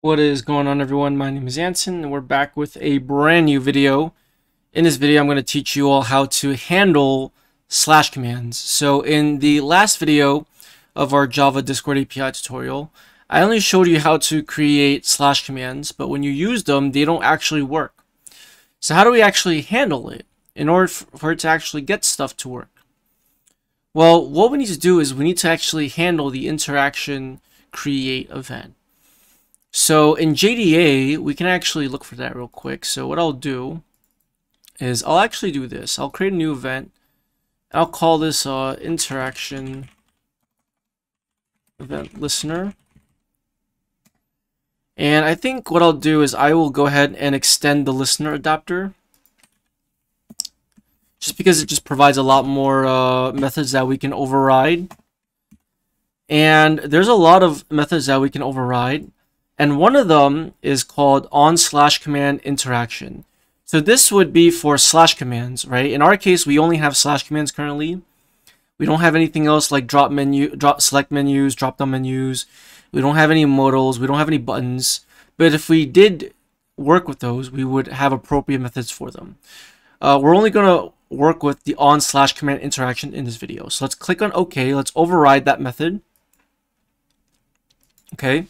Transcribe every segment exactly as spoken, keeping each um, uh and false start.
What is going on, everyone? My name is Anson and we're back with a brand new video. In this video I'm going to teach you all how to handle slash commands. So in the last video of our Java Discord A P I tutorial, I only showed you how to create slash commands, but when you use them they don't actually work. So how do we actually handle it in order for it to actually get stuff to work? Well, what we need to do is we need to actually handle the interaction create event. So in J D A, we can actually look for that real quick. So what I'll do is I'll actually do this. I'll create a new event. I'll call this uh, interaction event listener. And I think what I'll do is I will go ahead and extend the listener adapter, just because it just provides a lot more uh, methods that we can override. And there's a lot of methods that we can override. And one of them is called on slash command interaction. So this would be for slash commands, right? In our case, we only have slash commands currently. We don't have anything else like drop menu, drop select menus, drop down menus. We don't have any modals. We don't have any buttons. But if we did work with those, we would have appropriate methods for them. Uh, we're only going to work with the on slash command interaction in this video. So let's click on OK. Let's override that method. Okay.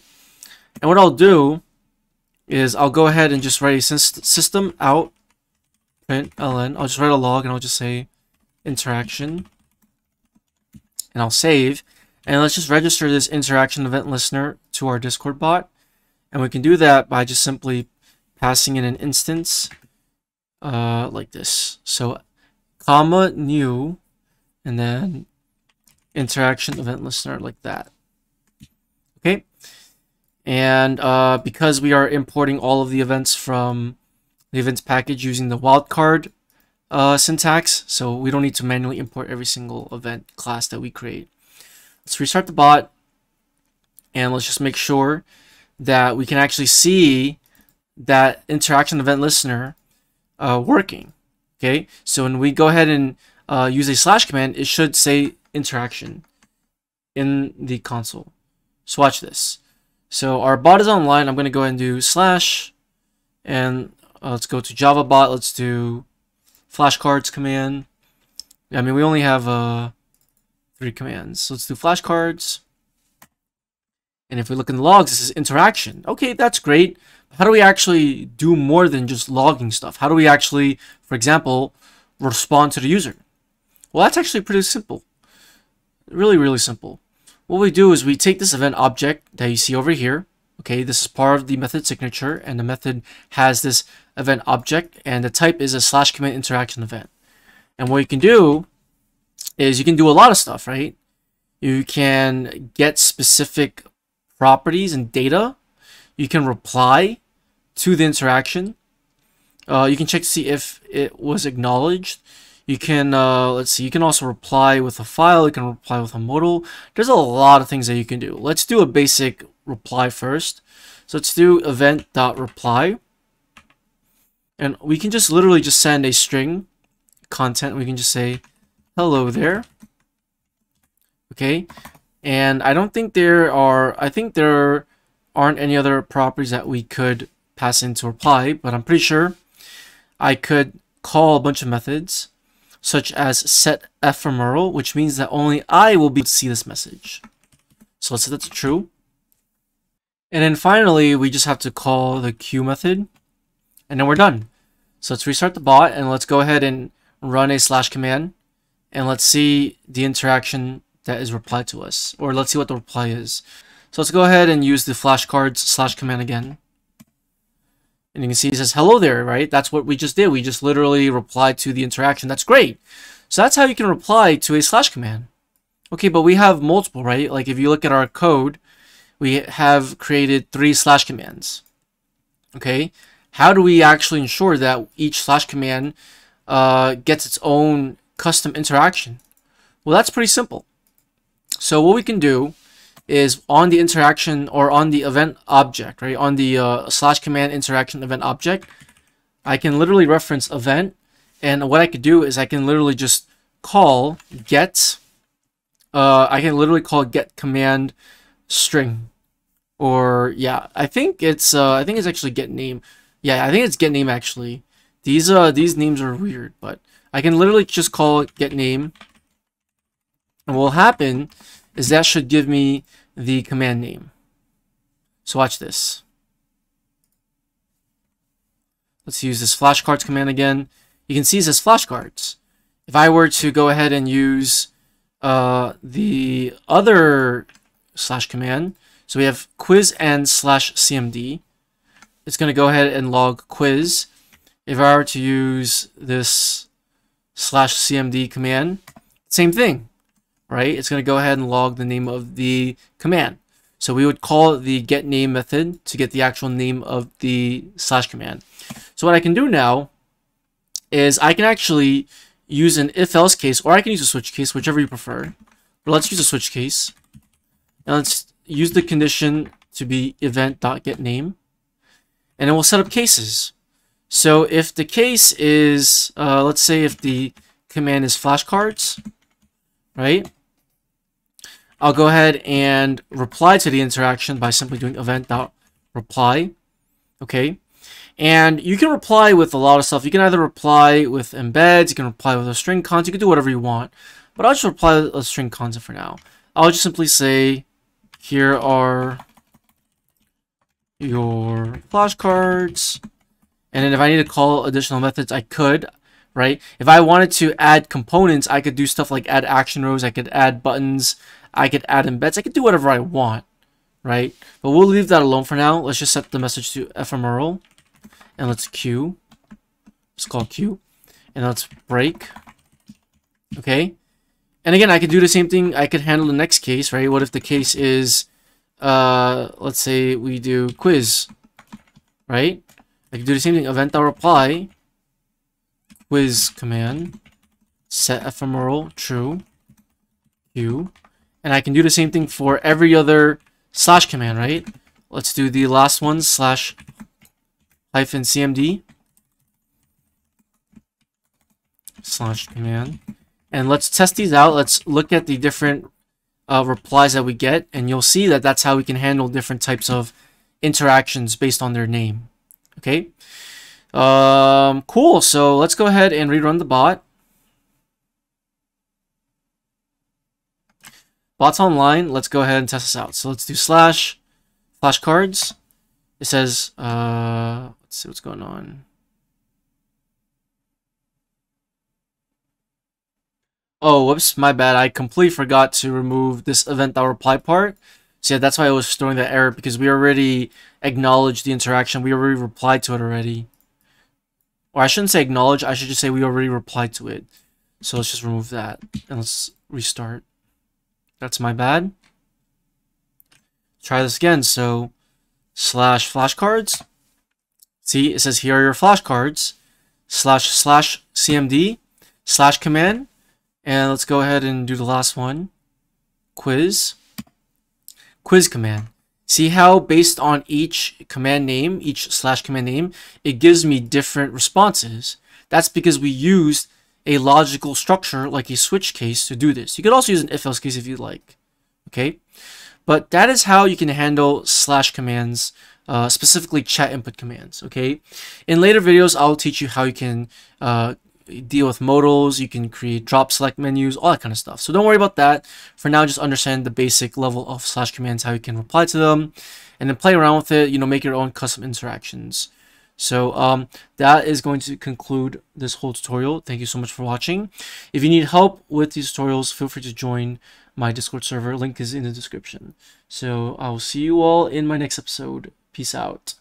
And what I'll do is I'll go ahead and just write a system out print ln. I'll just write a log and I'll just say interaction. And I'll save. And let's just register this interaction event listener to our Discord bot. And we can do that by just simply passing in an instance uh, like this. So comma new and then interaction event listener like that. Okay. And uh, because we are importing all of the events from the events package using the wildcard uh, syntax, so we don't need to manually import every single event class that we create. Let's restart the bot, and let's just make sure that we can actually see that interaction event listener uh, working. Okay, so when we go ahead and uh, use a slash command, it should say interaction in the console. So watch this. So our bot is online. I'm going to go ahead and do slash, and uh, let's go to Java bot. Let's do flashcards command. I mean, we only have uh, three commands. So let's do flashcards. And if we look in the logs, this is interaction. Okay, that's great. How do we actually do more than just logging stuff? How do we actually, for example, respond to the user? Well, that's actually pretty simple. Really, really simple. What we do is we take this event object that you see over here. Okay, this is part of the method signature, and the method has this event object, and the type is a slash command interaction event. And what you can do is you can do a lot of stuff, right? You can get specific properties and data. You can reply to the interaction. Uh, you can check to see if it was acknowledged. You can, uh, let's see, you can also reply with a file, you can reply with a modal. There's a lot of things that you can do. Let's do a basic reply first. So let's do event.reply. And we can just literally just send a string content. We can just say, hello there. Okay. And I don't think there are, I think there aren't any other properties that we could pass into reply, but I'm pretty sure I could call a bunch of methods, such as set ephemeral, which means that only I will be able to see this message. So let's set that to true. And then finally, we just have to call the queue method, and then we're done. So let's restart the bot, and let's go ahead and run a slash command, and let's see the interaction that is replied to us, or let's see what the reply is. So let's go ahead and use the flashcards slash command again. And you can see it says, hello there, right? That's what we just did. We just literally replied to the interaction. That's great. So that's how you can reply to a slash command. Okay, but we have multiple, right? Like if you look at our code, we have created three slash commands. Okay, how do we actually ensure that each slash command uh, gets its own custom interaction? Well, that's pretty simple. So what we can do is on the interaction or on the event object, right? On the uh, slash command interaction event object, I can literally reference event. And what I could do is I can literally just call get, uh, I can literally call get command string. or yeah, I think it's uh, I think it's actually get name. Yeah, I think it's get name actually. These uh these names are weird, but I can literally just call it get name. And what will happen is that should give me the command name. So watch this. Let's use this flashcards command again. You can see it says flashcards. If I were to go ahead and use uh, the other slash command, so we have quiz and slash cmd. It's going to go ahead and log quiz. If I were to use this slash cmd command, same thing, right? It's going to go ahead and log the name of the command. So we would call the get name method to get the actual name of the slash command. So what I can do now is I can actually use an if-else case, or I can use a switch case, whichever you prefer. But let's use a switch case. And let's use the condition to be event.getName. And it will set up cases. So if the case is, uh, let's say if the command is flashcards, right? I'll go ahead and reply to the interaction by simply doing event.reply, okay? And you can reply with a lot of stuff. You can either reply with embeds, you can reply with a string const, you can do whatever you want. But I'll just reply with a string const for now. I'll just simply say, here are your flashcards. And then if I need to call additional methods, I could, right? If I wanted to add components, I could do stuff like add action rows, I could add buttons, I could add embeds, I could do whatever I want, right? But we'll leave that alone for now. Let's just set the message to ephemeral. And let's queue. Let's call queue. And let's break. Okay. And again, I could do the same thing. I could handle the next case, right? What if the case is, uh, let's say we do quiz, right? I could do the same thing. Event.reply, quiz command, set ephemeral true, queue. And I can do the same thing for every other slash command, right? Let's do the last one, slash hyphen cmd, slash command. And let's test these out. Let's look at the different uh, replies that we get. And you'll see that that's how we can handle different types of interactions based on their name. Okay. Um, cool. So let's go ahead and rerun the bot. Bot's online. Let's go ahead and test this out. So let's do slash flashcards. It says, uh, let's see what's going on. Oh, whoops, my bad. I completely forgot to remove this event.reply part. So yeah, that's why I was throwing that error, because we already acknowledged the interaction. We already replied to it already. Or I shouldn't say acknowledge. I should just say we already replied to it. So let's just remove that and let's restart. That's my bad. Try this again. So slash flashcards. See, it says here are your flashcards. Slash slash cmd. Slash command. And let's go ahead and do the last one, quiz, quiz command. See how based on each command name, each slash command name, it gives me different responses. That's because we used a logical structure like a switch case to do this. You could also use an if-else case if you'd like, okay? But that is how you can handle slash commands, uh, specifically chat input commands, okay? In later videos, I'll teach you how you can uh, deal with modals, you can create drop select menus, all that kind of stuff. So don't worry about that. For now, just understand the basic level of slash commands, how you can reply to them, and then play around with it, you know, make your own custom interactions. So um, that is going to conclude this whole tutorial. Thank you so much for watching. If you need help with these tutorials, feel free to join my Discord server. Link is in the description. So I will see you all in my next episode. Peace out.